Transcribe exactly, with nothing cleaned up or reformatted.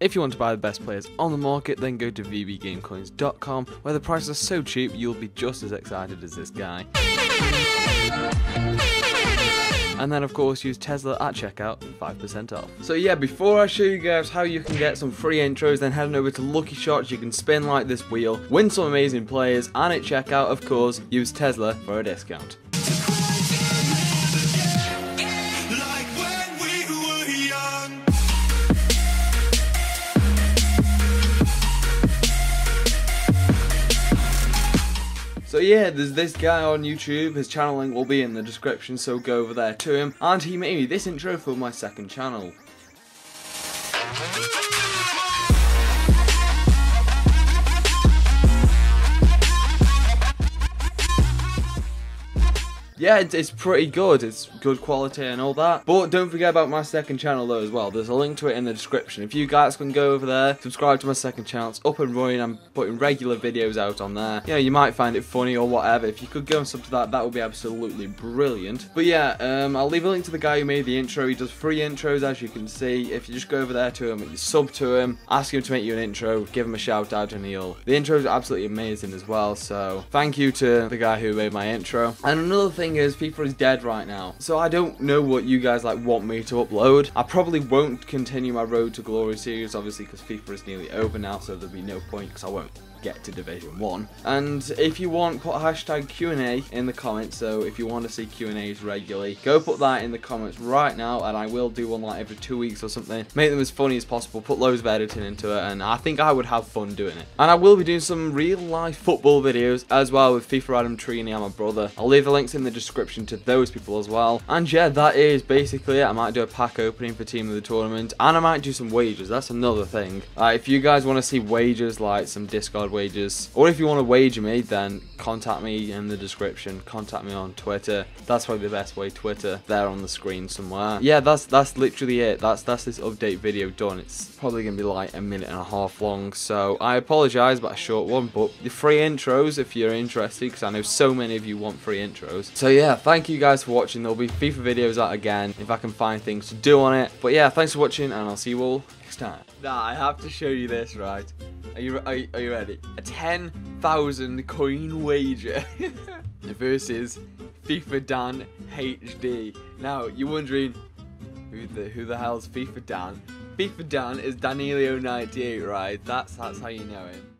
If you want to buy the best players on the market, then go to v b game coins dot com, where the prices are so cheap you'll be just as excited as this guy. And then of course use Tezla at checkout, five percent off. So yeah, before I show you guys how you can get some free intros, then head on over to Lucky Shots. You can spin like this wheel, win some amazing players, and at checkout of course use Tezla for a discount. So yeah, there's this guy on YouTube, his channel link will be in the description, so go over there to him, and he made me this intro for my second channel. Yeah, it's pretty good, it's good quality and all that, but don't forget about my second channel though as well. There's a link to it in the description. If you guys can go over there, subscribe to my second channel, it's up and running, I'm putting regular videos out on there. You know, you might find it funny or whatever, if you could go and sub to that, that would be absolutely brilliant. But yeah, um, I'll leave a link to the guy who made the intro. He does free intros, as you can see. If you just go over there to him, you sub to him, ask him to make you an intro, give him a shout out and he'll... The intros are absolutely amazing as well, so thank you to the guy who made my intro. And another thing is, FIFA is dead right now, so I don't know what you guys like want me to upload. I probably won't continue my Road to Glory series, obviously, because FIFA is nearly over now, so there'll be no point because I won't get to Division one. And if you want, put hashtag Q and A in the comments, so if you want to see Q and A's regularly, go put that in the comments right now, and I will do one like every two weeks or something. Make them as funny as possible, put loads of editing into it, and I think I would have fun doing it. And I will be doing some real life football videos as well with FIFA Adam Trini and my brother. I'll leave the links in the description to those people as well. And yeah, that is basically it. I might do a pack opening for Team of the Tournament, and I might do some wagers, that's another thing. Uh, if you guys want to see wagers, like some Discord wages, or if you want to wager me, then contact me in the description, contact me on Twitter, that's probably the best way. Twitter there on the screen somewhere. Yeah, that's that's literally it. That's that's this update video done. It's probably gonna be like a minute and a half long, so I apologize about a short one, but the free intros if you're interested, because I know so many of you want free intros. So yeah, thank you guys for watching. There'll be FIFA videos out again if I can find things to do on it, but yeah, thanks for watching, and I'll see you all next time. Nah, I have to show you this, right? Are you, are you, are you ready? A ten thousand coin wager versus FIFA Dan H D. Now, you're wondering, who the, who the hell's FIFA Dan? FIFA Dan is Danilo ninety-eight, right? That's, that's how you know him.